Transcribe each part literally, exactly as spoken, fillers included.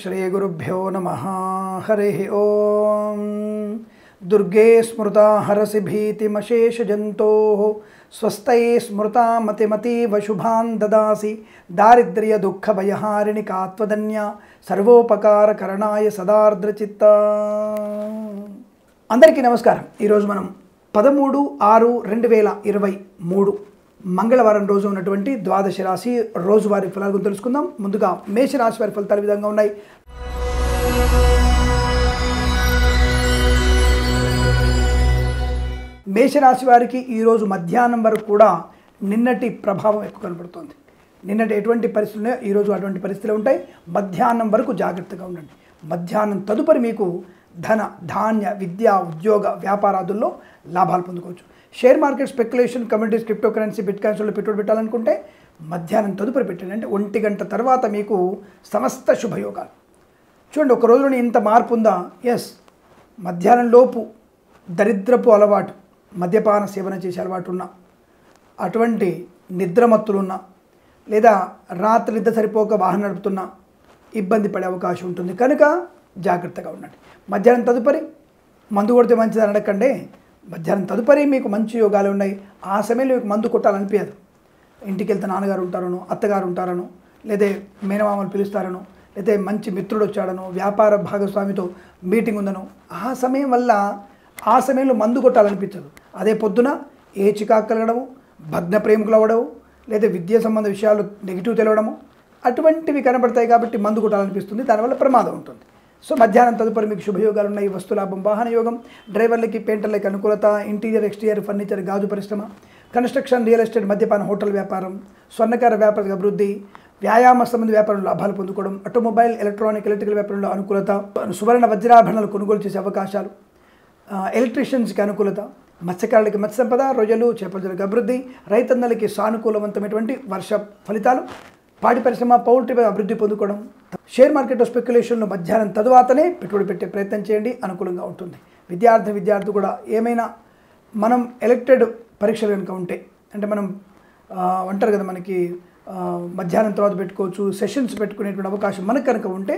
श्रीगुरुभ्यो नमः। हरिः ओं। दुर्गे स्मृता हरसि भीतिमशेषजन्तोः स्वस्ते स्मृता मतिमतीव शुभां ददासि दारिद्र्यदुःखभयहारिणि कात्वदन्या सर्वोपकारकरणाय सदार्द्रचित्ता। अंदरिकी नमस्कारं। ई रोजु मनं पदमूडु आरु रेंडु वेल इरवै मूडु మంగళవారం రోజు ఉన్నటువంటి ద్వాదశ రాశి రోజువారీ ఫలాల గురించి తెలుసుకుందాం। ముందుగా మేష రాశి వారి ఫలితాలు విధంగా ఉన్నాయి। మేష రాశి వారికి ఈ రోజు మధ్యాహ్నం వరకు కూడా నిన్నటి ప్రభావం ఎక్కువ కనబడుతోంది। నిన్నటి ఎటువంటి పరిస్థితుల్లో ఈ రోజు అటువంటి పరిస్థితులు ఉంటాయి। మధ్యాహ్నం వరకు జాగృతగా ఉండండి। మధ్యాహ్నం తదుపరి మీకు ధన ధాన్య విద్య ఉద్యోగ వ్యాపారాదుల్లో లాభాలు పొందుకోవచ్చు। Share market speculation communities crypto currency బిట్ కాయిన్స్లో పెట్టుబడి పెట్టాలనుకుంటే మధ్యాహ్నం తదుపరి పెట్టండి, అంటే ఒంటి గంట తర్వాత మీకు సమస్త శుభయోగాలు। చూడండి, ఒక రోజులోనే ఇంత మార్పు ఉందా? ఎస్, మధ్యాహ్నం లోపు దరిద్రపు అలవాటు, మద్యపాన సేవన చేసే అలవాటు ఉన్న, అటువంటి నిద్రమత్తులున్న, లేదా రాత్రి నిద్ర సరిపోక వాహనం నడుపుతున్న ఇబ్బంది పడే అవకాశం ఉంటుంది, కనుక జాగ్రత్తగా ఉండండి। మధ్యాహ్నం తదుపరి మందు కొడితే మంచిది అనకండి। మధ్యాహ్నం తదుపరి మీకు మంచి యోగాలు ఉన్నాయి। ఆ సమయంలో మీకు మందు కొట్టాలనిపించదు। ఇంటికి వెళ్తే నాన్నగారు ఉంటారనో, అత్తగారు ఉంటారనో, లేదా మేనమామలు పిలుస్తారనో, లేదా మంచి మిత్రుడు వచ్చాడనో, వ్యాపార భాగస్వామితో మీటింగ్ ఉందనో, ఆ సమయం వల్ల ఆ సమయంలో మందు కొట్టాలనిపించదు। అదే పొద్దున ఏ చికాకు కలగడము, భగ్న ప్రేమికులు అవ్వడము, లేదా విద్యా సంబంధ విషయాలు నెగిటివ్ తెలవడము, అటువంటివి కనబడతాయి కాబట్టి మందు కొట్టాలనిపిస్తుంది, దానివల్ల ప్రమాదం ఉంటుంది। సో మధ్యాహ్నం తదుపరి మీకు శుభయోగాలు ఉన్నాయి। వస్తులాభం, వాహన యోగం, డ్రైవర్లకి పెయింటర్లకి అనుకూలత, ఇంటీరియర్ ఎక్స్టీరియర్ ఫర్నిచర్ గాజు పరిశ్రమ, కన్స్ట్రక్షన్, రియల్ ఎస్టేట్, మద్యపాన హోటల్ వ్యాపారం, స్వర్ణకార వ్యాపార అభివృద్ధి, వ్యాయామ సంబంధ వ్యాపారంలో లాభాలు పొందుకోవడం, ఆటోమొబైల్ ఎలక్ట్రానిక్ ఎలక్ట్రికల్ వ్యాపారంలో అనుకూలత, సువర్ణ వజ్రాభరణాలు కొనుగోలు చేసే అవకాశాలు, ఎలక్ట్రీషియన్స్కి అనుకూలత, మత్స్యకారులకి మత్స్య సంపద, రొయ్యలు చేపలకి అభివృద్ధి, రైతన్నలకి సానుకూలవంతమైనటువంటి వర్ష ఫలితాలు, పాడి పరిశ్రమ పౌల్ట్రీ అభివృద్ధి పొందుకోవడం, షేర్ మార్కెట్ స్పెక్యులేషన్లో మధ్యాహ్నం తరువాతనే పెట్టుబడి పెట్టే ప్రయత్నం చేయండి, అనుకూలంగా ఉంటుంది। విద్యార్థి విద్యార్థి కూడా ఏమైనా మనం ఎలక్టెడ్ పరీక్షలు కనుక ఉంటే, అంటే మనం అంటారు కదా, మనకి మధ్యాహ్నం తర్వాత పెట్టుకోవచ్చు, సెషన్స్ పెట్టుకునేటువంటి అవకాశం మనకు కనుక ఉంటే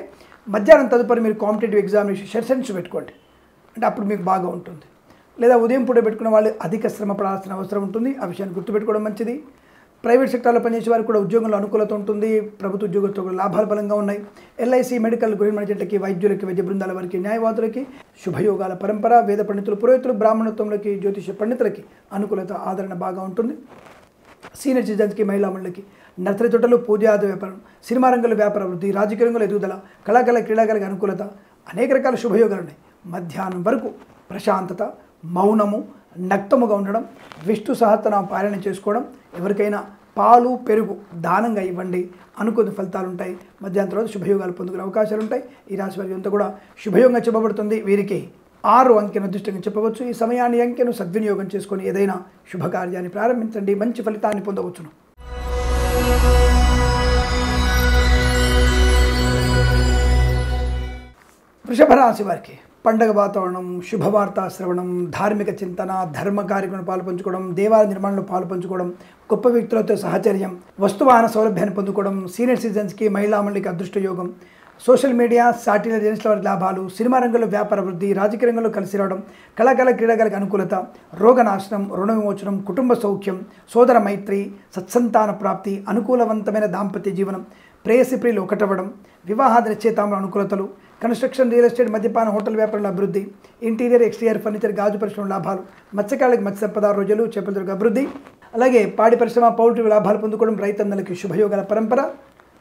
మధ్యాహ్నం తదుపరి మీరు కాంపిటేటివ్ ఎగ్జామినేషన్ సెషన్స్ పెట్టుకోండి, అంటే అప్పుడు మీకు బాగా ఉంటుంది। లేదా ఉదయం పూట పెట్టుకునే వాళ్ళు అధిక శ్రమ పడాల్సిన అవసరం ఉంటుంది, ఆ విషయాన్ని గుర్తుపెట్టుకోవడం మంచిది। ప్రైవేట్ సెక్టార్లో పనిచేసే వారికి కూడా ఉద్యోగంలో అనుకూలత ఉంటుంది। ప్రభుత్వ ఉద్యోగులతో కూడా లాభాలు బలంగా ఉన్నాయి। ఎల్ఐసి, మెడికల్, గృహ మేనేజర్లకి, వైద్యులకి, వైద్య బృందాల వారికి, న్యాయవాదులకి శుభయోగాల పరంపర, వేద పండితులు, పురోహితులు, బ్రాహ్మణత్వంలోకి, జ్యోతిష పండితులకి అనుకూలత ఆదరణ బాగా ఉంటుంది। సీనియర్ సిటిజన్స్కి, మహిళామణులకి, నర్సరీ తోటలు, పూజాది వ్యాపారం, సినిమా రంగంలో వ్యాపార వృద్ధి, రాజకీయ రంగంలో ఎదుగుదల, కళాకారుల, క్రీడాకారులకి అనుకూలత, అనేక రకాల శుభయోగాలు ఉన్నాయి। మధ్యాహ్నం వరకు ప్రశాంతత, మౌనము, నక్తముగా ఉండడం, విష్ణు సహస్రనామ పారాయణ చేసుకోవడం, ఎవరికైనా పాలు పెరుగు దానంగా ఇవ్వండి, అనుకున్న ఫలితాలు ఉంటాయి। మధ్యాహ్నం తర్వాత శుభయోగాలు పొందుకునే అవకాశాలు ఉంటాయి। ఈ రాశి వారికి అంతా కూడా శుభయోగంగా చెప్పబడుతుంది। వీరికి ఆరు అంకెను అదృష్టంగా చెప్పవచ్చు। ఈ సమయాన్ని అంకెను సద్వినియోగం చేసుకొని ఏదైనా శుభకార్యాన్ని ప్రారంభించండి, మంచి ఫలితాన్ని పొందవచ్చును। వృషభ రాశి వారికి పండగ వాతావరణం, శుభవార్తా శ్రవణం, ధార్మిక చింతన, ధర్మ కార్యక్రమంలో పాలు పంచుకోవడం, దేవాలయ నిర్మాణంలో పాలు పంచుకోవడం, గొప్ప వ్యక్తులతో సహచర్యం, వస్తువాహన సౌలభ్యాన్ని పొందుకోవడం, సీనియర్ సిటిజన్స్కి, మహిళామణులకి అదృష్ట యోగం, సోషల్ మీడియా, శాటిలైట్ ఏజెన్సీల వారి లాభాలు, సినిమా రంగంలో వ్యాపార వృద్ధి, రాజకీయ రంగంలో కలిసి రావడం, కళాకారుల, క్రీడాకారులకు అనుకూలత, రోగనాశనం, రుణ విమోచనం, కుటుంబ సౌఖ్యం, సోదర మైత్రి, సత్సంతాన ప్రాప్తి, అనుకూలవంతమైన దాంపత్య జీవనం, ప్రేయసి ప్రియులు ఒకటవ్వడం, వివాహాది నిశ్చయితాముల అనుకూలతలు, కన్స్ట్రక్షన్, రియల్ ఎస్టేట్, మద్యపాన హోటల్ వ్యాపారంలో అభివృద్ధి, ఇంటీరియర్ ఎక్స్టీరియర్ ఫర్నిచర్ గాజు పరిశ్రమ లాభాలు, మత్స్యకారులకు మత్స్య సంపద, రొయ్యలు చేపల అభివృద్ధి, అలాగే పాడి పరిశ్రమ పౌల్ట్రీ లాభాలు పొందుకోవడం, రైతన్నలకి శుభయోగాల పరంపర,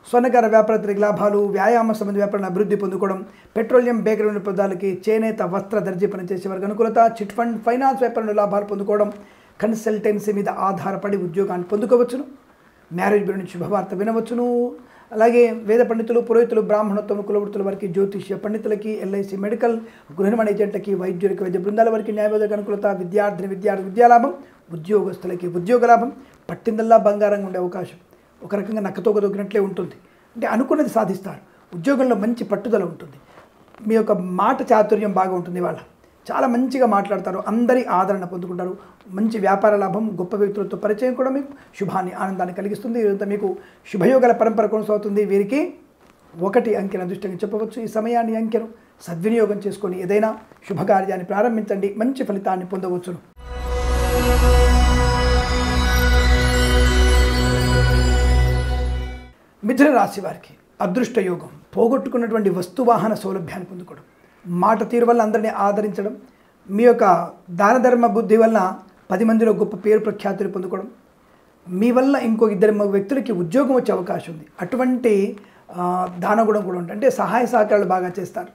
స్వర్ణకార వ్యాపారతులకి లాభాలు, వ్యాయామ సంబంధ వ్యాపారంలో అభివృద్ధి పొందుకోవడం, పెట్రోలియం, బేకరీ పదార్థాలకి, చేనేత, వస్త్ర దర్జీ పనిచేసే వారికి అనుకూలత, చిట్ ఫండ్, ఫైనాన్స్ వ్యాపారంలో లాభాలు పొందుకోవడం, కన్సల్టెన్సీ మీద ఆధారపడి ఉద్యోగాన్ని పొందుకోవచ్చును, మ్యారేజ్ బ్యూరో నుంచి శుభవార్త వినవచ్చును, అలాగే వేద పండితులు, పురోహితులు, బ్రాహ్మణత్వం కులవృత్తుల వారికి, జ్యోతిష్య పండితులకి, ఎల్ఐసి, మెడికల్, గృహనిర్మాణ ఏజెంట్లకి, వైద్యులకి, వైద్య బృందాల వారికి, న్యాయవాదులకు అనుకూలత, విద్యార్థిని విద్యార్థి విద్యాలాభం, ఉద్యోగస్తులకి ఉద్యోగ లాభం, పట్టిందల్లా బంగారంగా ఉండే అవకాశం, ఒక రకంగా నక్కతోక దొక్కినట్లే ఉంటుంది, అంటే అనుకున్నది సాధిస్తారు, ఉద్యోగంలో మంచి పట్టుదల ఉంటుంది, మీ యొక్క మాట చాతుర్యం బాగా ఉంటుంది, వాళ్ళ చాలా మంచిగా మాట్లాడతారు, అందరి ఆదరణ పొందుకుంటారు, మంచి వ్యాపార లాభం, గొప్ప వ్యక్తులతో పరిచయం కూడా మీకు శుభాన్ని ఆనందాన్ని కలిగిస్తుంది. ఇదంతా మీకు శుభయోగాల పరంపర కొనసాగుతుంది. వీరికి ఒకటి అంకెను అదృష్టంగా చెప్పవచ్చు. ఈ సమయాన్ని అంకెను సద్వినియోగం చేసుకొని ఏదైనా శుభకార్యాన్ని ప్రారంభించండి, మంచి ఫలితాన్ని పొందవచ్చును. మిథున రాశి వారికి అదృష్ట యోగం పోగొట్టుకున్నటువంటి వస్తువాహన సౌలభ్యాన్ని పొందుకోవడం, మాట తీరు వల్ల అందరినీ ఆదరించడం, మీ యొక్క దాన ధర్మ బుద్ధి వల్ల పది మందిలో గొప్ప పేరు ప్రఖ్యాతులు పొందుకోవడం, మీ వల్ల ఇంకో ఇద్దరు వ్యక్తులకి ఉద్యోగం వచ్చే అవకాశం ఉంది. అటువంటి దానగుణం కూడా ఉంటుంది. అంటే సహాయ సహకారాలు బాగా చేస్తారు,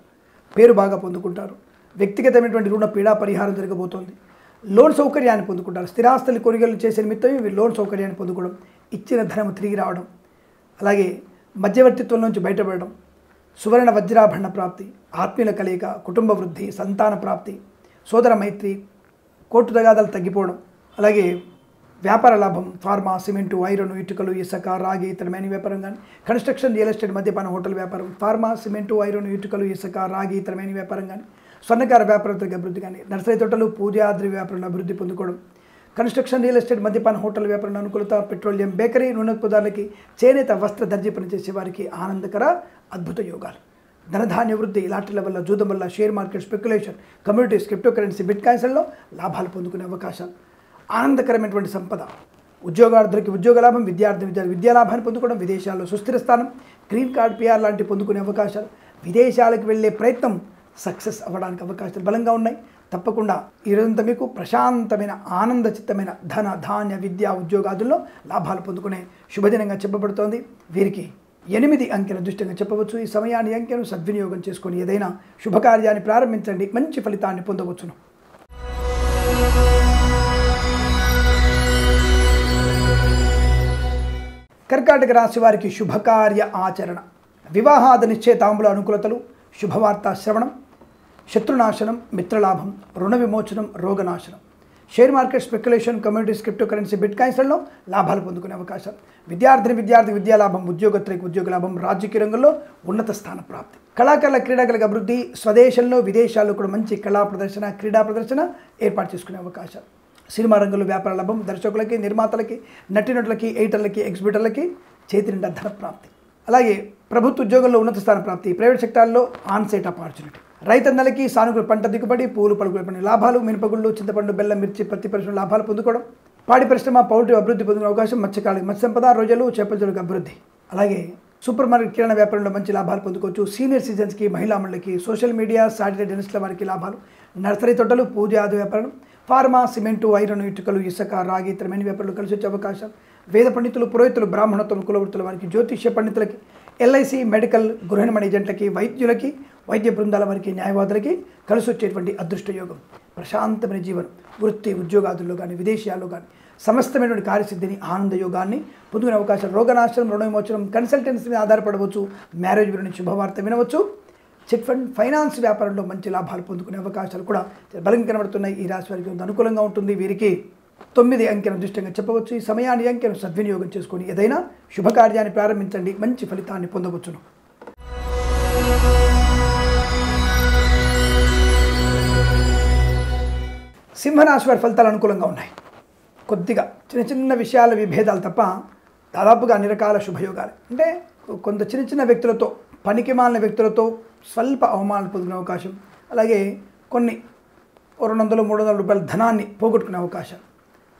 పేరు బాగా పొందుకుంటారు, వ్యక్తిగతమైనటువంటి రుణ పీడా పరిహారం జరగబోతోంది, లోన్ సౌకర్యాన్ని పొందుకుంటారు, స్థిరాస్తులు కొనుగోలు చేసే నిమిత్తం ఇవి లోన్ సౌకర్యాన్ని పొందుకోవడం, ఇచ్చిన ధనం తిరిగి రావడం, అలాగే మధ్యవర్తిత్వం నుంచి బయటపడడం, సువర్ణ వజ్రాభరణ ప్రాప్తి, ఆత్మీయుల కలయిక, కుటుంబ వృద్ధి, సంతాన ప్రాప్తి, సోదర మైత్రి, కోర్టు తగాదాలు తగ్గిపోవడం, అలాగే వ్యాపార లాభం, ఫార్మా, సిమెంటు, ఐరన్, ఇటుకలు, ఇసుక, రాగి, ఇతర మైన వ్యాపారం కానీ, కన్స్ట్రక్షన్, రియల్ ఎస్టేట్, మద్యపాన, హోటల్ వ్యాపారం, ఫార్మా, సిమెంటు, ఐరన్, ఇటుకలు, ఇసుక, రాగి, ఇతర మైన వ్యాపారం కానీ, స్వర్ణకార వ్యాపారం తగ్గ అభివృద్ధి కానీ, నర్సరీ తోటలు, పూజాద్రి వ్యాపారంలో అభివృద్ధి పొందుకోవడం, కన్స్ట్రక్షన్, రియల్ ఎస్టేట్, మద్యపాన, హోటల్ వ్యాపారం అనుకూలత, పెట్రోలియం, బేకరీ, నూనె పదార్థాలకి, చేనేత, వస్త్ర దర్జీ పనిచేసే వారికి ఆనందకర అద్భుత యోగాలు. ధనధాన్య వృద్ధి, లాటరీల వల్ల, జూదం వల్ల, share market, speculation, communities, crypto currency, బిట్ కాయిన్స్లో లాభాలు పొందుకునే అవకాశాలు. ఆనందకరమైనటువంటి సంపద, ఉద్యోగార్థులకి ఉద్యోగ లాభం, విద్యార్థి విద్యార్థి విద్యా లాభాన్ని పొందుకోవడం, విదేశాల్లో సుస్థిర స్థానం, గ్రీన్ కార్డ్, పిఆర్ లాంటివి పొందుకునే అవకాశాలు, విదేశాలకు వెళ్ళే ప్రయత్నం సక్సెస్ అవ్వడానికి అవకాశాలు బలంగా ఉన్నాయి. తప్పకుండా ఈరోజంతా మీకు ప్రశాంతమైన ఆనందచిత్తమైన ధన ధాన్య విద్యా ఉద్యోగాదుల్లో లాభాలు పొందుకునే శుభదినంగా చెప్పబడుతోంది. వీరికి ఎనిమిది అంకెల దృష్టంగా చెప్పవచ్చు. ఈ సమయాన్ని అంకెను సద్వినియోగం చేసుకొని ఏదైనా శుభకార్యాన్ని ప్రారంభించండి, మంచి ఫలితాన్ని పొందవచ్చును. కర్కాటక రాశి వారికి శుభకార్య ఆచరణ, వివాహాద నిశ్చయతాంబుల అనుకూలతలు, శుభవార్తా శ్రవణం, శత్రునాశనం, మిత్రలాభం, రుణ విమోచనం, రోగనాశనం, share market, speculation, communities, crypto currency, బిట్ కాయిన్స్లలో లాభాలు పొందుకునే అవకాశం, విద్యార్థిని విద్యార్థి విద్యా లాభం, ఉద్యోగత్రికి ఉద్యోగ లాభం, రాజకీయ రంగంలో ఉన్నత స్థాన ప్రాప్తి, కళాకారుల క్రీడాకారులకు అభివృద్ధి, స్వదేశంలో విదేశాల్లో కూడా మంచి కళా ప్రదర్శన, క్రీడా ప్రదర్శన ఏర్పాటు చేసుకునే అవకాశం, సినిమా రంగంలో వ్యాపార లాభం, దర్శకులకి, నిర్మాతలకి, నటీనటులకి, ఎడిటర్లకి, ఎగ్జిబిటర్లకి చేతి నిండా ధన ప్రాప్తి, అలాగే ప్రభుత్వ ఉద్యోగంలో ఉన్నత స్థాన ప్రాప్తి, ప్రైవేట్ సెక్టార్లో ఆన్సైట్ ఆపర్చునిటీ, రైతన్నలకి సానుకూల పంట దిగుబడి, పూలు పలుకుల పని లాభాలు, మినపగుళ్ళు, చింతపండు, బెల్లం, మిర్చి, పత్తి పరిశ్రమ లాభాలు పొందుకోవడం, పాడి పరిశ్రమ, పౌల్ట్రీ అభివృద్ధి పొందిన అవకాశం, మత్స్యకారులకు మత్స్య సంపద, రోజులు చేపలకు అభివృద్ధి, అలాగే సూపర్ మార్కెట్ కిరాణా వ్యాపారంలో మంచి లాభాలు పొందుకోవచ్చు, సీనియర్ సిటిజన్స్కి, మహిళా మండలికి, సోషల్ మీడియా, శాటిలైట్ జర్నలిస్టుల వారికి లాభాలు, నర్సరీ తోటలు, పూజ ఆది వ్యాపారం, ఫార్మా, సిమెంటు, ఐరన్, ఇటుకలు, ఇసుక, రాగి, ఇతర మైన వ్యాపారాలు కలిసి వచ్చే అవకాశం, వేద పండితులు, పురోహితులు, బ్రాహ్మణోత్తమ కులవృత్తుల వారికి, జ్యోతిష్య పండితులకి, ఎల్ఐసి, మెడికల్, గృహ నిర్మాణ ఏజెంట్లకి, వైద్యులకి, వైద్య బృందాల వారికి, న్యాయవాదులకి కలిసి వచ్చేటువంటి అదృష్ట యోగం. ప్రశాంతమైన జీవనం, వృత్తి ఉద్యోగాదుల్లో కానీ, విదేశీయాల్లో కానీ సమస్తమైనటువంటి కార్యసిద్ధిని, ఆనంద యోగాన్ని పొందుకునే అవకాశం, రోగనాశనం, రుణ విమోచనం, కన్సల్టెన్సీ మీద ఆధారపడవచ్చు, మ్యారేజ్ గురించి శుభవార్త వినవచ్చు, చిట్ ఫండ్, ఫైనాన్స్ వ్యాపారంలో మంచి లాభాలు పొందుకునే అవకాశాలు కూడా బలంగా కనబడుతున్నాయి. ఈ రాశి వారికి అనుకూలంగా ఉంటుంది. వీరికి తొమ్మిది అంకెను అదృష్టంగా చెప్పవచ్చు. ఈ సమయాన్ని అంకెను సద్వినియోగం చేసుకొని ఏదైనా శుభకార్యాన్ని ప్రారంభించండి, మంచి ఫలితాన్ని పొందవచ్చును. సింహరాశి వారి ఫలితాలు అనుకూలంగా ఉన్నాయి. కొద్దిగా చిన్న చిన్న విషయాల విభేదాలు తప్ప దాదాపుగా అన్ని రకాల శుభయోగాలు. అంటే కొంత చిన్న చిన్న వ్యక్తులతో, పనికిమాలిన వ్యక్తులతో స్వల్ప అవమానాలు పొందుకునే అవకాశం, అలాగే కొన్ని రెండు వందలు మూడు వందల రూపాయల ధనాన్ని పోగొట్టుకునే అవకాశం.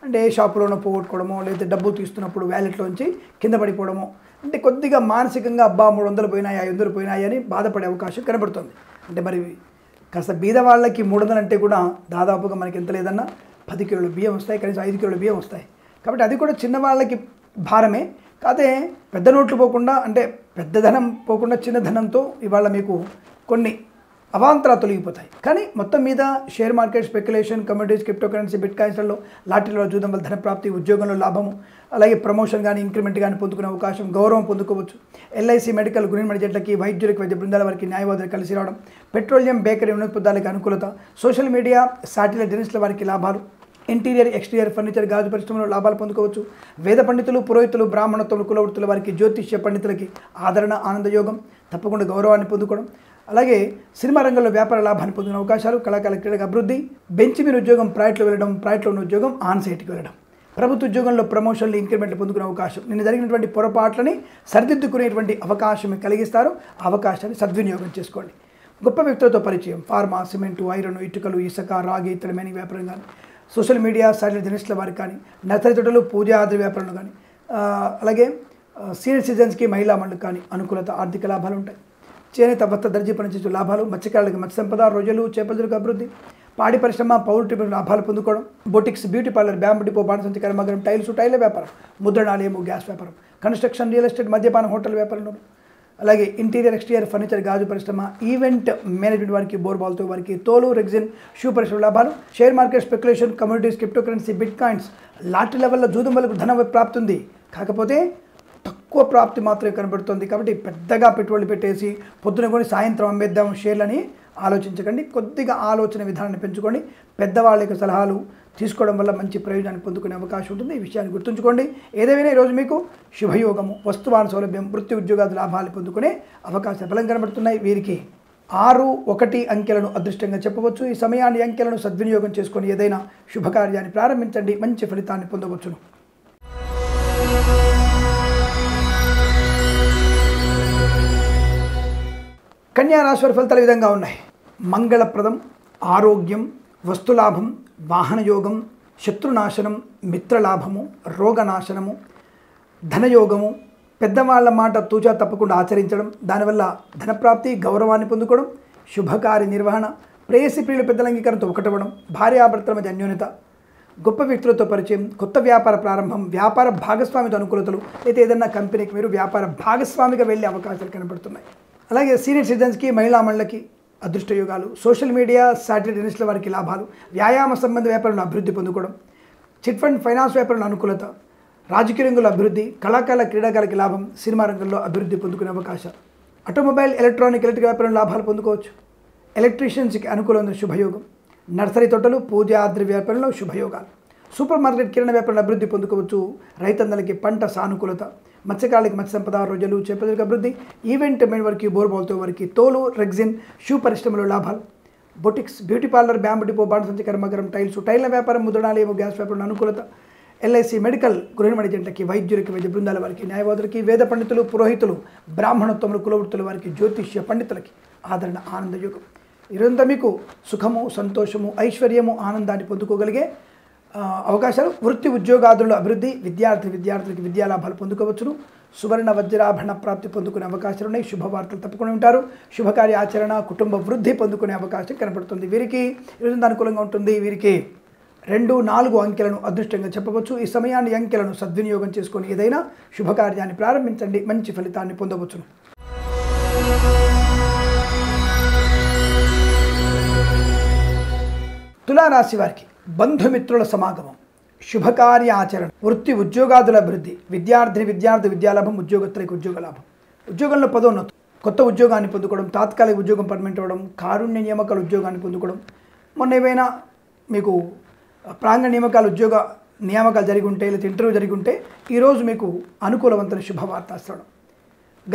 అంటే షాపులోనో పోగొట్టుకోవడమో, లేదా డబ్బు తీస్తున్నప్పుడు వ్యాలెట్లోంచి కింద పడిపోవడమో, అంటే కొద్దిగా మానసికంగా అబ్బా మూడు వందలు పోయినాయి, ఐదు వందలు పోయినాయి అని బాధపడే అవకాశం కనబడుతుంది. అంటే మరి కాస్త బీద వాళ్ళకి మూడు వందలు అంటే కూడా దాదాపుగా మనకి ఎంత లేదన్నా పది కిలోల బియ్యం వస్తాయి, కనీసం ఐదు కిలోల బియ్యం వస్తాయి. కాబట్టి అది కూడా చిన్న వాళ్ళకి భారమే. కాదే పెద్ద నోట్లు పోకుండా, అంటే పెద్ద ధనం పోకుండా చిన్న ధనంతో ఇవాళ మీకు కొన్ని అవాంతరాలు తొలగిపోతాయి. కానీ మొత్తం మీద share market, speculation, communities, crypto currency, బిట్ కాయిన్స్లలో లాటరీలో జూదం వల్ల ధనప్రాప్తి, ఉద్యోగంలో లాభము, అలాగే ప్రమోషన్ కానీ, ఇంక్రిమెంట్ కానీ పొందుకునే అవకాశం, గౌరవం పొందుకోవచ్చు, ఎల్ఐసి, మెడికల్, గృహ మధ్యట్లకి, వైద్యులకు, వైద్య బృందాల వారికి, న్యాయవాదులు కలిసి రావడం, పెట్రోలియం, బేకరీ వినోత్పదాలకు అనుకూలత, సోషల్ మీడియా, శాటిలైట్ జర్నలిస్టుల వారికి లాభాలు, ఇంటీరియర్, ఎక్స్టీరియర్, ఫర్నిచర్, గాజు పరిశ్రమలో లాభాలు పొందుకోవచ్చు, వేద పండితులు, పురోహితులు, బ్రాహ్మణోత్తములు కులవృత్తుల వారికి, జ్యోతిష్య పండితులకి ఆదరణ ఆనందయోగం, తప్పకుండా గౌరవాన్ని పొందుకోవడం, అలాగే సినిమా రంగంలో వ్యాపార లాభాన్ని పొందిన అవకాశాలు, కళాకాల క్రీడగా అభివృద్ధి, బెంచ్ మీద ఉద్యోగం ప్రాజెక్టులో వెళ్ళడం, ప్రాజెక్టులో ఉన్న ఉద్యోగం ఆన్ సైట్కి వెళ్ళడం, ప్రభుత్వ ఉద్యోగంలో ప్రమోషన్లు, ఇంక్రిమెంట్లు పొందుకునే అవకాశం, నిన్న జరిగినటువంటి పొరపాట్లని సరిదిద్దుకునేటువంటి అవకాశం కలిగిస్తారు. అవకాశాన్ని సద్వినియోగం చేసుకోండి. గొప్ప వ్యక్తులతో పరిచయం, ఫార్మా, సిమెంటు, ఐరన్, ఇటుకలు, ఇసుక, రాగి ఇతర మేని వ్యాపారం కానీ, సోషల్ మీడియా, శాటిలైట్ జర్నలిస్టుల వారికి కానీ, నర్సరీ తోటలు, పూజ ఆది వ్యాపారాలు కానీ, అలాగే సీనియర్ సిటిజన్స్కి మహిళా మండలి కానీ అనుకూలత, ఆర్థిక లాభాలు ఉంటాయి. చేనేత, వస్త దర్జీ పనిచేసే లాభాలు, మత్స్యకారులకు మత్స్య సంపద, రొయ్యలు, చేపలకు అభివృద్ధి, పాడి పరిశ్రమ, పౌల్ట్రీ లాభాలు పొందుకోవడం, boutiques, beauty parlour, bamboo depot, బాణసంచి కర్మాగారం, టైల్స్, టైల్ వ్యాపారం, ముద్రణాలయము, గ్యాస్ వ్యాపారం, కన్స్ట్రక్షన్, రియల్ ఎస్టేట్, మద్యపాన హోటల్ వ్యాపారంలో, అలాగే ఇంటీరియర్, ఎక్స్టీరియర్, ఫర్నిచర్, గాజు పరిశ్రమ, ఈవెంట్ మేనేజ్మెంట్ వారికి, బోర్బాల్తో వారికి, తోలు, రెగ్జిన్, షూ పరిశ్రమ లాభాలు, share market, speculation, communities, crypto currency, bit coins, lottery లెవెల్లో జూదం వల్ల ధనం ప్రాప్తి ఉంది. కాకపోతే తక్కువ ప్రాప్తి మాత్రమే కనబడుతుంది. కాబట్టి పెద్దగా పెట్టుబడులు పెట్టేసి పొద్దున కొని సాయంత్రం అమ్మేద్దాం షేర్లని ఆలోచించకండి. కొద్దిగా ఆలోచన విధానాన్ని పెంచుకొని పెద్దవాళ్ళ యొక్క సలహాలు తీసుకోవడం వల్ల మంచి ప్రయోజనాన్ని పొందుకునే అవకాశం ఉంటుంది. ఈ విషయాన్ని గుర్తుంచుకోండి. ఏదేమైనా ఈరోజు మీకు శుభయోగము, వస్తువాన సౌలభ్యం, వృత్తి ఉద్యోగాది లాభాలు పొందుకునే అవకాశం బలం కనబడుతున్నాయి. వీరికి ఆరు ఒకటి అంకెలను అదృష్టంగా చెప్పవచ్చు. ఈ సమయాన్ని అంకెలను సద్వినియోగం చేసుకొని ఏదైనా శుభకార్యాన్ని ప్రారంభించండి. మంచి ఫలితాన్ని పొందవచ్చును. కన్యా రాశి వారి ఫలితాలు విధంగా ఉన్నాయి. మంగళప్రదం, ఆరోగ్యం, వస్తులాభం, వాహనయోగం, శత్రునాశనం, మిత్రలాభము, రోగనాశనము, ధనయోగము, పెద్దవాళ్ల మాట తూచా తప్పకుండా ఆచరించడం, దానివల్ల ధనప్రాప్తి, గౌరవాన్ని పొందుకోవడం, శుభకార్య నిర్వహణ, ప్రేయసి ప్రియుల పెద్దల అంగీకారంతో ఒకటవ్వడం, భార్యాభర్తల మధ్య అన్యోన్యత, గొప్ప వ్యక్తులతో పరిచయం, కొత్త వ్యాపార ప్రారంభం, వ్యాపార భాగస్వామితో అనుకూలతలు, అయితే ఏదైనా కంపెనీకి మీరు వ్యాపార భాగస్వామిగా వెళ్ళే అవకాశాలు కనబడుతున్నాయి. అలాగే సీనియర్ సిటిజన్స్కి, మహిళా మండలికి అదృష్టయోగాలు, సోషల్ మీడియా, శాటిలైట్ జర్నలిస్టుల వారికి లాభాలు, వ్యాయామ సంబంధ వ్యాపారంలో అభివృద్ధి పొందుకోవడం, చిట్ ఫండ్, ఫైనాన్స్ వ్యాపారంలో అనుకూలత, రాజకీయ రంగంలో అభివృద్ధి, కళాకారుల, క్రీడాకారులకి లాభం, సినిమా రంగంలో అభివృద్ధి పొందుకునే అవకాశాలు, ఆటోమొబైల్, ఎలక్ట్రానిక్, ఎలక్ట్రిక్ వ్యాపారంలో లాభాలు పొందుకోవచ్చు. ఎలక్ట్రీషియన్స్కి అనుకూలమైన శుభయోగం, నర్సరీ తోటలు, పూజ ఆది వ్యాపారంలో శుభయోగాలు, సూపర్ మార్కెట్, కిరాణా వ్యాపారంలో అభివృద్ధి పొందుకోవచ్చు. రైతన్నలకి పంట సానుకూలత, మత్స్యకారులకి మత్స్య సంపద, రొయ్యలు, చేపలకు అభివృద్ధి, ఈవెంట్ మెయిన్ వారికి, బోర్బాల్తో వారికి, తోలు, రెగ్జిన్, షూ పరిశ్రమలో లాభాలు, boutiques, beauty parlour, bamboo depot, బాణసంచి కర్మాగారం, టైల్స్, టైల్ల వ్యాపారం, ముద్రణాలయము, గ్యాస్ వ్యాపారం అనుకూలత, ఎల్ఐసి, మెడికల్, గృహిణి జంటకి, వైద్యులకి, వైద్య బృందాల వారికి, న్యాయవాదులకి, వేద పండితులు, పురోహితులు, బ్రాహ్మణోత్తములు, కులవృత్తుల వారికి, జ్యోతిష్య పండితులకి ఆదరణ, ఆనందయోగం. ఇదంతా మీకు సుఖము, సంతోషము, ఐశ్వర్యము, ఆనందాన్ని పొందుకోగలిగే అవకాశాలు. వృత్తి ఉద్యోగాదుల అభివృద్ధి, విద్యార్థి విద్యార్థులకి విద్యాలాభాలు పొందుకోవచ్చును. సువర్ణ వజ్రాభరణ ప్రాప్తి పొందుకునే అవకాశాలు ఉన్నాయి. శుభవార్తలు తప్పకుండా ఉంటారు. శుభకార్య ఆచరణ, కుటుంబ వృద్ధి పొందుకునే అవకాశం కనపడుతుంది. వీరికి ఈరోజు అనుకూలంగా ఉంటుంది. వీరికి రెండు నాలుగు అంకెలను అదృష్టంగా చెప్పవచ్చు. ఈ సమయాన్ని అంకెలను సద్వినియోగం చేసుకొని ఏదైనా శుభకార్యాన్ని ప్రారంభించండి. మంచి ఫలితాన్ని పొందవచ్చును. తులారాశి వారికి బంధుమిత్రుల సమాగమం, శుభకార్య ఆచరణ, వృత్తి ఉద్యోగాదుల అభివృద్ధి, విద్యార్థిని విద్యార్థి విద్యాలాభం, ఉద్యోగత్తులకు ఉద్యోగ లాభం, ఉద్యోగంలో పదోన్నతి, కొత్త ఉద్యోగాన్ని పొందుకోవడం, తాత్కాలిక ఉద్యోగం పర్మనెంట్ అవ్వడం, కారుణ్య నియామకాల ఉద్యోగాన్ని పొందుకోవడం, మొన్న ఏవైనా మీకు ప్రాంగ నియామకాల ఉద్యోగ నియామకాలు జరిగి ఉంటే, లేదా ఇంటర్వ్యూ జరిగి ఉంటే ఈరోజు మీకు అనుకూలవంతమైన శుభవార్త వస్తడం,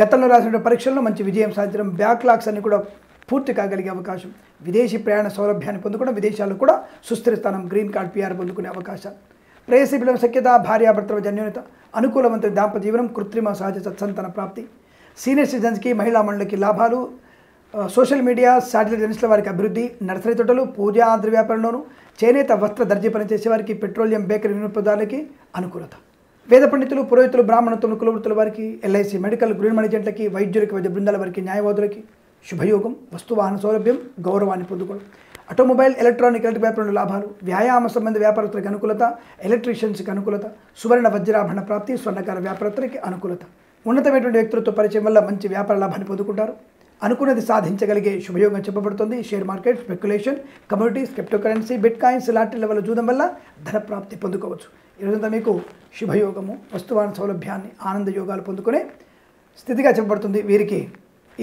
గతంలో రాసిన పరీక్షల్లో మంచి విజయం సాధించడం, బ్యాక్లాగ్స్ అన్ని కూడా పూర్తి కాగలిగే అవకాశం, విదేశీ ప్రయాణ సౌలభ్యాన్ని పొందుకోవడం, విదేశాల్లో కూడా సుస్థిర స్థానం, గ్రీన్ కార్డ్, పిఆర్ పొందుకునే అవకాశాలు, ప్రేయసి పిల్లల సఖ్యత, భార్యాభర్తల జన్యూనత, అనుకూలవంత దాంపత్య జీవనం, కృత్రిమ సహజ సత్సంతాన ప్రాప్తి, సీనియర్ సిటిజన్స్కి, మహిళా మండలికి లాభాలు, సోషల్ మీడియా, శాటిలైట్ జర్నలిస్టుల వారికి అభివృద్ధి, నర్సరీ తోటలు, పూజ ఆది వ్యాపారంలోనూ, చేనేత, వస్త్ర దర్జీ పనిచేసే వారికి, పెట్రోలియం, బేకరీ వినియోగదారులకి అనుకూలత, వేద పండితులు, పురోహితులు, బ్రాహ్మణోత్తములు, కులవృత్తుల వారికి, ఎల్ఐసి, మెడికల్, గృహ మేనేజెంట్లకి, వైద్యులకి, వైద్య బృందాల వారికి, న్యాయవాదులకి శుభయోగం, వస్తువాహన సౌలభ్యం, గౌరవాన్ని పొందుకోవడం, ఆటోమొబైల్, ఎలక్ట్రానిక్, ఎలక్ట్రిక్ వ్యాపారంలో లాభాలు, వ్యాయామ సంబంధ వ్యాపారస్తులకు అనుకూలత, ఎలక్ట్రీషియన్స్కి అనుకూలత, సువర్ణ వజ్రాభరణ ప్రాప్తి, స్వర్ణకార వ్యాపారస్తులకి అనుకూలత, ఉన్నతమైనటువంటి వ్యక్తులతో పరిచయం వల్ల మంచి వ్యాపార లాభాన్ని పొందుకుంటారు. అనుకున్నది సాధించగలిగే శుభయోగం చెప్పబడుతుంది. Share market, speculation, communities, crypto currency, bit coins, lottery level జూదం వల్ల ధనప్రాప్తి పొందుకోవచ్చు. ఈరోజంతా మీకు శుభయోగము, వస్తువాహన సౌలభ్యాన్ని, ఆనంద యోగాలు పొందుకునే స్థితిగా చెప్పబడుతుంది. వీరికి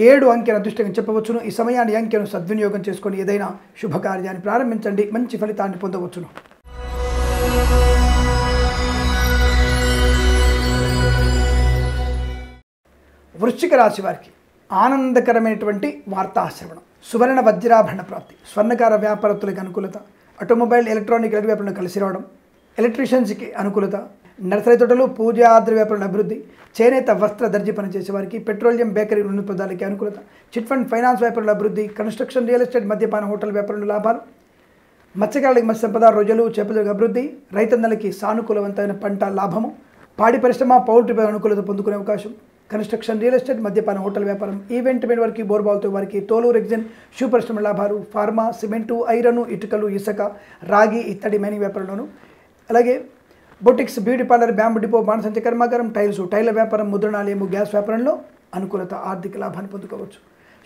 ఏడు అంకెను అదృష్టంగా చెప్పవచ్చును. ఈ సమయాన్ని అంకెను సద్వినియోగం చేసుకొని ఏదైనా శుభకార్యాన్ని ప్రారంభించండి. మంచి ఫలితాన్ని పొందవచ్చును. వృశ్చిక రాశి వారికి ఆనందకరమైనటువంటి వార్తా శ్రవణం సువర్ణ వజ్రాభరణ ప్రాప్తి స్వర్ణకార వ్యాపారతులకు అనుకూలత ఆటోమొబైల్ ఎలక్ట్రానిక్ ఎలక్ట్రిక్ వ్యాపారం కలిసి రావడం ఎలక్ట్రీషియన్స్కి అనుకూలత నర్సరీ తోటలు పూజాద్రి వ్యాపారం అభివృద్ధి చేనేత వస్త్ర దర్జీ పనిచేసే వారికి పెట్రోలియం బేకరీ రుణ పదార్థాలకి అనుకూలత చిట్ ఫండ్ ఫైనాన్స్ వ్యాపారంలో అభివృద్ధి కన్స్ట్రక్షన్ రియల్ ఎస్టేట్ మద్యపాన హోటల్ వ్యాపారంలో లాభాలు మత్స్యకారులకు మత్స్య సంపద రొయ్యలు చేపల అభివృద్ధి రైతన్నలకి సానుకూలవంతమైన పంట లాభము పాడి పరిశ్రమ పౌల్ట్రీ పై అనుకూలత పొందుకునే అవకాశం కన్స్ట్రక్షన్ రియల్ ఎస్టేట్ మద్యపాన హోటల్ వ్యాపారం ఈవెంట్ మీద వారికి బోర్బావులతో వారికి తోలు రెగ్జిన్ షూ పరిశ్రమ లాభాలు ఫార్మా సిమెంటు ఐరను ఇటుకలు ఇసుక రాగి ఇత్తడి మైనింగ్ వ్యాపారంలోను అలాగే boutiques beauty parlour bamboo depot బాణసంచ కర్మాగారం టైల్స్ టైల వ్యాపారం ముద్రణాలయము గ్యాస్ వ్యాపారంలో అనుకూలత ఆర్థిక లాభాన్ని పొందుకోవచ్చు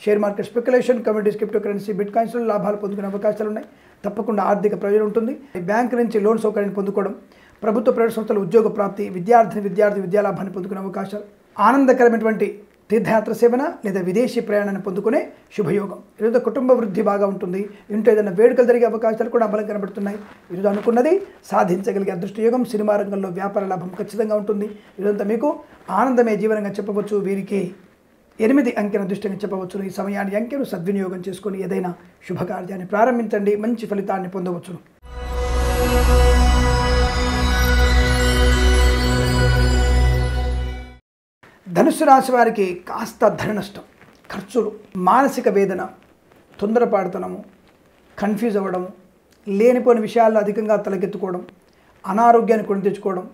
share market speculation commodities crypto currency బిట్ కాయిన్స్లో లాభాలు పొందుకునే అవకాశాలు ఉన్నాయి తప్పకుండా ఆర్థిక ప్రయోజనం ఉంటుంది బ్యాంక్ నుంచి లోన్ సౌకర్యాన్ని పొందుకోవడం ప్రభుత్వ ప్రైవేట్ సంస్థల ఉద్యోగ ప్రాప్తి విద్యార్థిని విద్యార్థి విద్యాలాభాన్ని పొందుకునే అవకాశాలు ఆనందకరమైనటువంటి తీర్థయాత్ర సేవన లేదా విదేశీ ప్రయాణాన్ని పొందుకునే శుభయోగం ఈరోజు కుటుంబ వృద్ధి బాగా ఉంటుంది ఇంట్లో ఏదైనా వేడుకలు జరిగే అవకాశాలు కూడా బలం కనబడుతున్నాయి ఈరోజు అనుకున్నది సాధించగలిగే అదృష్టయోగం సినిమా రంగంలో వ్యాపార లాభం ఖచ్చితంగా ఉంటుంది ఈరోజంతా మీకు ఆనందమే జీవనంగా చెప్పవచ్చు వీరికి ఎనిమిది అంకెన దృష్టిని చెప్పవచ్చును ఈ సమయాన్ని అంకెను సద్వినియోగం చేసుకొని ఏదైనా శుభకార్యాన్ని ప్రారంభించండి మంచి ఫలితాన్ని పొందవచ్చును ధనుసు రాశి వారికి కాస్త ధన నష్టం ఖర్చులు మానసిక వేదన తొందరపాడుతనము కన్ఫ్యూజ్ అవ్వడము లేనిపోని విషయాల్లో అధికంగా తలకెత్తుకోవడం అనారోగ్యాన్ని కొని తెచ్చుకోవడం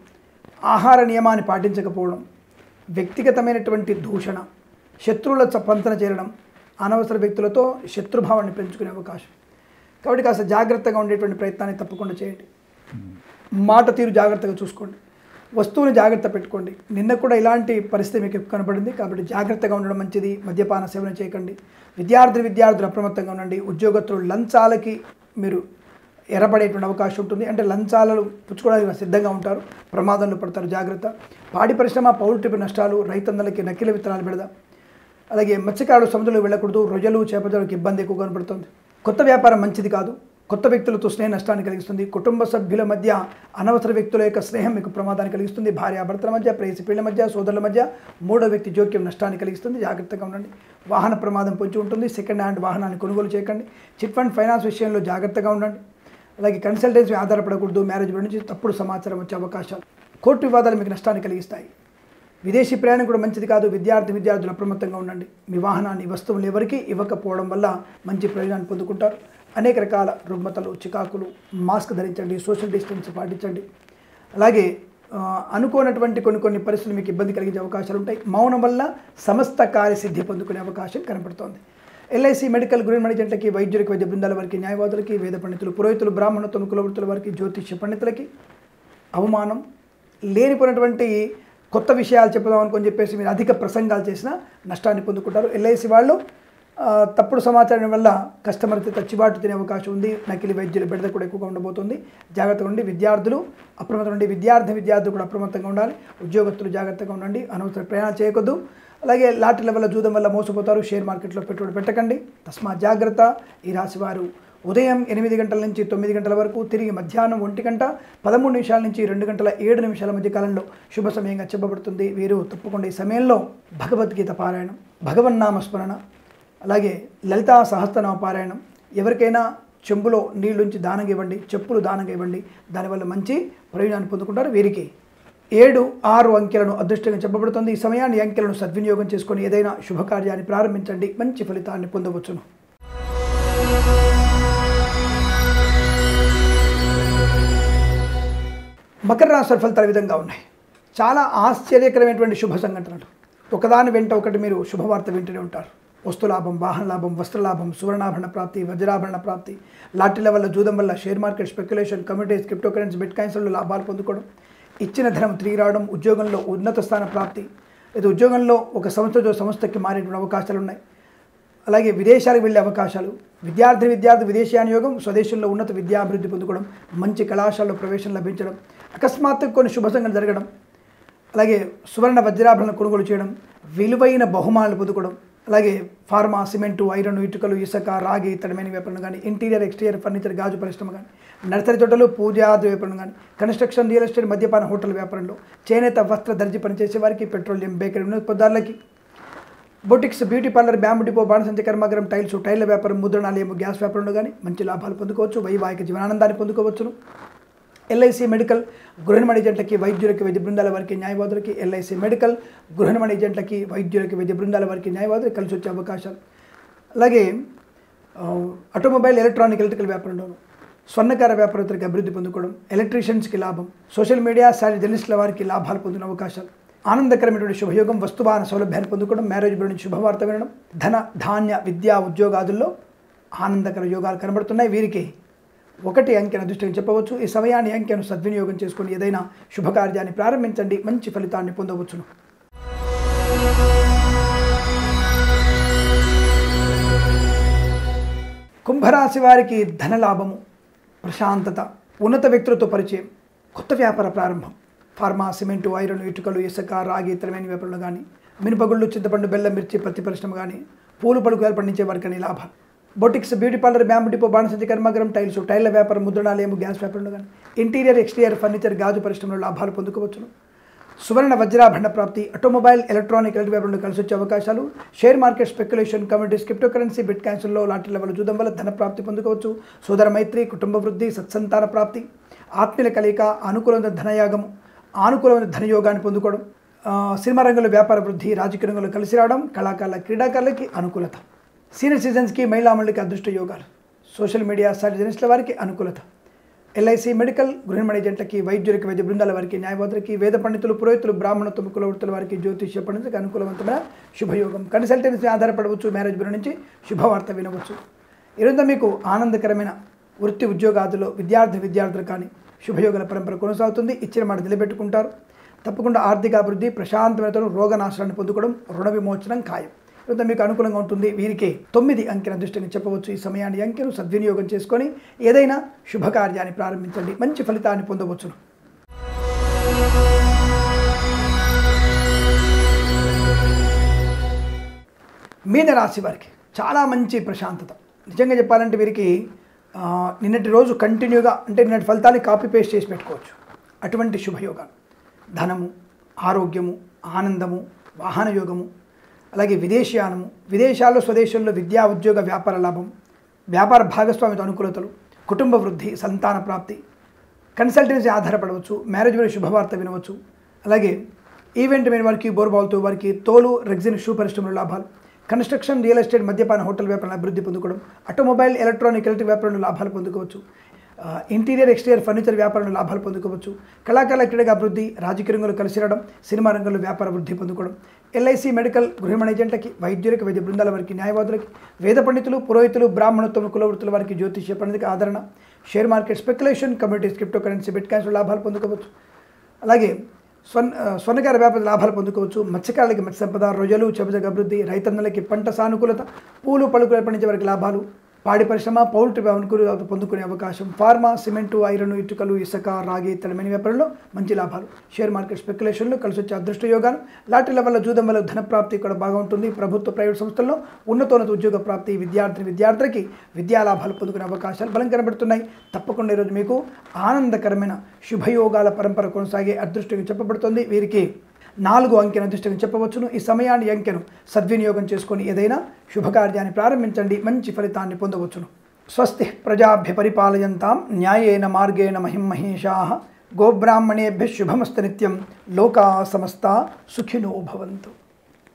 ఆహార నియమాన్ని పాటించకపోవడం వ్యక్తిగతమైనటువంటి దూషణ శత్రువుల పంతన చేరడం అనవసర వ్యక్తులతో శత్రుభావాన్ని పెంచుకునే అవకాశం కాబట్టి కాస్త జాగ్రత్తగా ఉండేటువంటి ప్రయత్నాన్ని తప్పకుండా చేయండి మాట తీరు జాగ్రత్తగా చూసుకోండి వస్తువుని జాగ్రత్త పెట్టుకోండి నిన్న కూడా ఇలాంటి పరిస్థితి మీకు కనబడింది కాబట్టి జాగ్రత్తగా ఉండడం మంచిది మద్యపాన సేవన చేయకండి విద్యార్థి విద్యార్థులు అప్రమత్తంగా ఉండండి ఉద్యోగస్తులు లంచాలకి మీరు ఎర్రబడేటువంటి అవకాశం ఉంటుంది అంటే లంచాలను పుచ్చుకోవడానికి సిద్ధంగా ఉంటారు ప్రమాదంలో పడతారు జాగ్రత్త పాడి పరిశ్రమ పౌల్ట్రీ నష్టాలు రైతన్నలకి నకిలీ విత్తనాలు పెడదా అలాగే మత్స్యకారులు సముద్రంలో వెళ్ళకూడదు రొయ్యలు చేపలకు ఇబ్బంది ఎక్కువ కనబడుతుంది కొత్త వ్యాపారం మంచిది కాదు కొత్త వ్యక్తులతో స్నేహ నష్టాన్ని కలిగిస్తుంది కుటుంబ సభ్యుల మధ్య అనవసర వ్యక్తుల యొక్క స్నేహం మీకు ప్రమాదాన్ని కలిగిస్తుంది భార్యాభర్తల మధ్య ప్రేయసిపీళ్ల మధ్య సోదరుల మధ్య మూడో వ్యక్తి జోక్యం నష్టాన్ని కలిగిస్తుంది జాగ్రత్తగా ఉండండి వాహన ప్రమాదం పొంచి ఉంటుంది సెకండ్ హ్యాండ్ వాహనాన్ని కొనుగోలు చేయకండి చిట్ ఫండ్ ఫైనాన్స్ విషయంలో జాగ్రత్తగా ఉండండి అలాగే కన్సల్టెన్సీ ఆధారపడకూడదు మ్యారేజ్ గురించి తప్పుడు సమాచారం వచ్చే అవకాశాలు కోర్టు వివాదాలు మీకు నష్టాన్ని కలిగిస్తాయి విదేశీ ప్రయాణం కూడా మంచిది కాదు విద్యార్థి విద్యార్థులు అప్రమత్తంగా ఉండండి మీ వాహనాన్ని వస్తువులు ఎవరికి ఇవ్వకపోవడం వల్ల మంచి ప్రయోజనాన్ని పొందుకుంటారు అనేక రకాల రుగ్మతలు చికాకులు మాస్క్ ధరించండి సోషల్ డిస్టెన్స్ పాటించండి అలాగే అనుకోనటువంటి కొన్ని కొన్ని పరిస్థితులు మీకు ఇబ్బంది కలిగించే అవకాశాలు ఉంటాయి మౌనం వల్ల సమస్త కార్యసిద్ధి పొందుకునే అవకాశం కనబడుతోంది ఎల్ఐసి మెడికల్ గ్రూప్ మేనేజెంట్లకి వైద్యులకు వైద్య బృందాల వారికి న్యాయవాదులకి వేద పండితులు పురోహితులు బ్రాహ్మణత్వం కులవృత్తుల వారికి జ్యోతిష్య పండితులకి అవమానం లేనిపోయినటువంటి కొత్త విషయాలు చెప్పుదాం అనుకొని చెప్పేసి మీరు అధిక ప్రసంగాలు చేసినా నష్టాన్ని పొందుకుంటారు ఎల్ఐసి వాళ్ళు తప్పుడు సమాచారం వల్ల కస్టమర్తో తచ్చిబాటు తినే అవకాశం ఉంది నకిలీ వైద్యుల బెడద కూడా ఎక్కువగా ఉండబోతుంది జాగ్రత్తగా ఉండి విద్యార్థులు అప్రమత్తంగా ఉండి విద్యార్థి విద్యార్థులు కూడా అప్రమత్తంగా ఉండాలి ఉద్యోగస్తులు జాగ్రత్తగా ఉండండి అనవసర ప్రయాణం చేయకూడదు అలాగే లాటరీల వల్ల జూదం వల్ల మోసపోతారు షేర్ మార్కెట్లో పెట్టుబడి పెట్టకండి తస్మా జాగ్రత్త ఈ రాశివారు ఉదయం ఎనిమిది గంటల నుంచి తొమ్మిది గంటల వరకు తిరిగి మధ్యాహ్నం ఒంటి గంట పదమూడు నిమిషాల నుంచి రెండు గంటల ఏడు నిమిషాల మధ్య కాలంలో శుభ సమయంగా చెప్పబడుతుంది వీరు తప్పకుండా ఈ సమయంలో భగవద్గీత పారాయణం భగవన్నామ స్మరణ అలాగే లలితా సహస్రనామ పారాయణం ఎవరికైనా చెంబులో నీళ్ళుంచి దానంగా ఇవ్వండి చెప్పులు దానంగా ఇవ్వండి దానివల్ల మంచి ప్రయోజనాన్ని పొందుకుంటారు వీరికి ఏడు ఆరు అంకెలను అదృష్టంగా చెప్పబడుతుంది ఈ సమయాన్ని అంకెలను సద్వినియోగం చేసుకొని ఏదైనా శుభకార్యాన్ని ప్రారంభించండి మంచి ఫలితాన్ని పొందవచ్చును మకర రాశి ఫలితాలు విధంగా ఉన్నాయి చాలా ఆశ్చర్యకరమైనటువంటి శుభ సంఘటనలు ఒకదాని వెంట ఒకటి మీరు శుభవార్త వింటూనే ఉంటారు వస్తులాభం వాహన లాభం వస్త్రలాభం సువర్ణాభరణ ప్రాప్తి వజ్రాభరణ ప్రాప్తి లాటరీల వల్ల జూదం వల్ల share market speculation commodities crypto currency బిట్ కాయిన్స్లో లాభాలు పొందుకోవడం ఇచ్చిన ధనం తిరిగి రావడం ఉద్యోగంలో ఉన్నత స్థాన ప్రాప్తి లేదా ఉద్యోగంలో ఒక సంస్థతో సంస్థకి మారేటువంటి అవకాశాలు ఉన్నాయి అలాగే విదేశాలకు వెళ్ళే అవకాశాలు విద్యార్థి విద్యార్థి విదేశీయానియోగం స్వదేశంలో ఉన్నత విద్యాభివృద్ధి పొందుకోవడం మంచి కళాశాలలో ప్రవేశం లభించడం అకస్మాత్తుగా కొన్ని శుభ సంఘటనలు జరగడం అలాగే సువర్ణ వజ్రాభరణ కొనుగోలు చేయడం విలువైన బహుమానాలు పొందుకోవడం అలాగే ఫార్మా సిమెంటు ఐరన్ ఇటుకలు ఇసుక రాగి ఇతడమైన వ్యాపారం కానీ ఇంటీరియర్ ఎక్స్టీరియర్ ఫర్నిచర్ గాజు పరిశ్రమ కానీ నర్సరీ తోటలు పూజాది వ్యాపారం కానీ కన్స్ట్రక్షన్ రియల్ ఎస్టేట్ మద్యపాన హోటల్ వ్యాపారంలో చేనేత వస్త్ర దర్జీ పనిచేసే వారికి పెట్రోలియం బేకరీ ఉత్పత్తిదారులకి boutiques beauty parlour bamboo depot బాణసంచ కర్మాగారం టైల్స్ టైల్ వ్యాపారం ముద్రణాలయం గ్యాస్ వ్యాపారంలో కానీ మంచి లాభాలు పొందుకోవచ్చు. వైవాహిక జీవనానందాన్ని పొందుకోవచ్చును. ఎల్ఐసి మెడికల్ గృహనిర్మాణ ఏజెంట్లకి వైద్యులకి వైద్య బృందాల వారికి న్యాయవాదులకి ఎల్ఐసి మెడికల్ గృహనిర్మాణ ఏజెంట్లకి వైద్యులకి వైద్య బృందాల వారికి న్యాయవాదులకి కలిసి వచ్చే అవకాశాలు. అలాగే ఆటోమొబైల్ ఎలక్ట్రానిక్ ఎలక్ట్రికల్ వ్యాపారంలోను స్వర్ణకార వ్యాపారస్తులకి అభివృద్ధి పొందుకోవడం, ఎలక్ట్రీషియన్స్కి లాభం, సోషల్ మీడియా సారీ జర్నలిస్టుల వారికి లాభాలు పొందిన అవకాశాలు. ఆనందకరమైనటువంటి శుభయోగం, వస్తువాహన సౌలభ్యాన్ని పొందుకోవడం, మ్యారేజ్ గురించి శుభవార్త వినడం, ధన ధాన్య విద్యా ఉద్యోగాదుల్లో ఆనందకర యోగాలు కనబడుతున్నాయి. వీరికి ఒకటి అంకెను అదృష్టంగా చెప్పవచ్చు. ఈ సమయాన్ని అంకెను సద్వినియోగం చేసుకుని ఏదైనా శుభకార్యాన్ని ప్రారంభించండి, మంచి ఫలితాన్ని పొందవచ్చును. కుంభరాశి వారికి ధనలాభము, ప్రశాంతత, ఉన్నత వ్యక్తులతో పరిచయం, కొత్త వ్యాపార ప్రారంభం, ఫార్మా, సిమెంటు, ఐరన్, ఇటుకలు, ఇసుక, రాగి ఇతరమైన వ్యాపారులు కానీ, మినపగుళ్ళు, చింతపండు, బెల్లం, మిర్చి, పత్తి పరిశ్రమ కానీ, పూలు పడుకులు పండించే వారికి కానీ లాభాలు. Boutiques beauty parlour bamboo depot బాణసంచ కర్మాగారం టైల్స్ టైల్ల వ్యాపారం ముద్రణాలయం గ్యాస్ వ్యాపారంలో కానీ, ఇంటీరియర్ ఎక్స్టీరియర్ ఫర్నిచర్ గాజు పరిశ్రమలో లాభాలు పొందుకోవచ్చును. సువర్ణ వజ్రాభరణ ప్రాప్తి, ఆటోమొబైల్ ఎలక్ట్రానిక్ ఎలక్ట్రిక్ వ్యాపారంలో కలిసి వచ్చే అవకాశాలు. Share market speculation, commodities, crypto currency, బిట్ కాయిన్స్లో లాటరీల వల్ల చూడడం వల్ల ధన ప్రాప్తి పొందుకోవచ్చు. సోదర మైత్రి, కుటుంబ వృద్ధి, సత్సంతాన ప్రాప్తి, ఆత్మీయుల కలయిక, అనుకూలమైన ధనయాగము, అనుకూలమైన ధనయోగాన్ని పొందుకోవడం, సినిమా రంగంలో వ్యాపార వృద్ధి, రాజకీయ రంగంలో కలిసి రావడం, కళాకారుల క్రీడాకారులకి అనుకూలత, సీనియర్ సిటిజన్స్కి మహిళా మండలికి అదృష్ట యోగాలు, సోషల్ మీడియా సాటి జర్నలిస్టుల వారికి అనుకూలత, ఎల్ఐసి మెడికల్ గృహనిర్మాణ ఏజెంట్లకి వైద్యులకి వైద్య బృందాల వారికి న్యాయవాదులకి వేద పండితులు పురోహితులు బ్రాహ్మణత్వ కుల వృత్తుల వారికి జ్యోతిష్య పండితులకు అనుకూలవంతమైన శుభయోగం. కన్సల్టెన్సీ ఆధారపడవచ్చు, మ్యారేజ్ బ్యూరో నుంచి శుభవార్త వినవచ్చు. ఈరోజు మీకు ఆనందకరమైన వృత్తి ఉద్యోగాదులో విద్యార్థి విద్యార్థులు కానీ శుభయోగాల పరంపర కొనసాగుతుంది. ఇచ్చిన మాట నిలబెట్టుకుంటారు. తప్పకుండా ఆర్థిక అభివృద్ధి, ప్రశాంతమైన రోగనాశనాన్ని పొందుకోవడం, రుణ విమోచనం ఖాయం. ఇదంతా మీకు అనుకూలంగా ఉంటుంది. వీరికి తొమ్మిది అంకెను అదృష్టంగా చెప్పవచ్చు. ఈ సమయాన్ని అంకెను సద్వినియోగం చేసుకొని ఏదైనా శుభకార్యాన్ని ప్రారంభించండి, మంచి ఫలితాన్ని పొందవచ్చును. మీనరాశి వారికి చాలా మంచి ప్రశాంతత. నిజంగా చెప్పాలంటే వీరికి నిన్నటి రోజు కంటిన్యూగా అంటే నిన్నటి ఫలితాన్ని కాపీ పేస్ట్ చేసి పెట్టుకోవచ్చు. అటువంటి శుభయోగాలు, ధనము, ఆరోగ్యము, ఆనందము, వాహన యోగము, అలాగే విదేశీయానము, విదేశాల్లో స్వదేశంలో విద్యా ఉద్యోగ వ్యాపార లాభం, వ్యాపార భాగస్వామ్యత అనుకూలతలు, కుటుంబ వృద్ధి, సంతాన ప్రాప్తి, కన్సల్టెన్సీ ఆధారపడవచ్చు, మ్యారేజ్ మీద శుభవార్త వినవచ్చు. అలాగే ఈవెంట్ మీద వారికి బోర్బాల్తో వారికి తోలు రెగ్జిన్ షూ పరిశ్రమల లాభాలు, కన్స్ట్రక్షన్, రియల్ ఎస్టేట్, మద్యపాన, హోటల్ వ్యాపారంలో అభివృద్ధి పొందుకోవడం, ఆటోమొబైల్ ఎలక్ట్రానిక్ ఎలక్ట్రిక్ వ్యాపారంలో లాభాలు పొందుకోవచ్చు. ఇంటీరియర్ ఎక్స్టీరియర్ ఫర్నిచర్ వ్యాపారంలో లాభాలు పొందుకోవచ్చు. కళాకారుల క్రీడగా అభివృద్ధి, రాజకీయ రంగంలో కలిసి రావడం, సినిమా రంగంలో వ్యాపార వృద్ధి పొందుకోవడం, ఎల్ఐసి మెడికల్ గృహనిర్మాణ ఏజెంట్లకి వైద్యులకి వైద్య బృందాల వారికి న్యాయవాదులకి వేద పండితులు పురోహితులు బ్రాహ్మణత్వ కుల వృత్తుల వారికి జ్యోతిష్య పండితులకు ఆదరణ, share market speculation, commodities, crypto currency, బిట్ కాయిన్స్లో లాభాలు పొందుకోవచ్చు. అలాగే స్వర్ణ స్వర్ణకార వ్యాపార లాభాలు పొందుకోవచ్చు. మత్స్యకారులకి మత్స్య సంపద, రొయ్యలు, చెబుజగ అభివృద్ధి, రైతన్నలకి పంట సానుకూలత, పూలు పలుకులు పండించే వారికి లాభాలు, పాడి పరిశ్రమ, పౌల్ట్రీ అనుకూలత పొందుకునే అవకాశం, ఫార్మా, సిమెంటు, ఐరన్, ఇటుకలు, ఇసుక, రాగి ఇతరమైన వ్యాపారంలో మంచి లాభాలు, షేర్ మార్కెట్ స్పెక్యులేషన్లో కలిసి వచ్చే అదృష్ట యోగాలు, లాటరీల వల్ల జూదం వల్ల ధన ప్రాప్తి ఇక్కడ బాగుంటుంది. ప్రభుత్వ ప్రైవేట్ సంస్థల్లో ఉన్నతోన్నత ఉద్యోగ ప్రాప్తి, విద్యార్థిని విద్యార్థులకి విద్యా లాభాలు పొందుకునే అవకాశాలు బలం కనబడుతున్నాయి. తప్పకుండా ఈరోజు మీకు ఆనందకరమైన శుభయోగాల పరంపర కొనసాగే అదృష్టంగా చెప్పబడుతుంది. వీరికి నాలుగు అంకెను అదృష్టంగా చెప్పవచ్చును. ఈ సమయాన్ని అంకెను సద్వినియోగం చేసుకొని ఏదైనా శుభకార్యాన్ని ప్రారంభించండి, మంచి ఫలితాన్ని పొందవచ్చును. స్వస్తి ప్రజాభ్య పరిపాలయంతాం న్యాయేన మార్గేణ మహిం మహేషా, గోబ్రాహ్మణేభ్య శుభమస్త నిత్యం, లోకా సమస్త సుఖినో భవంతు.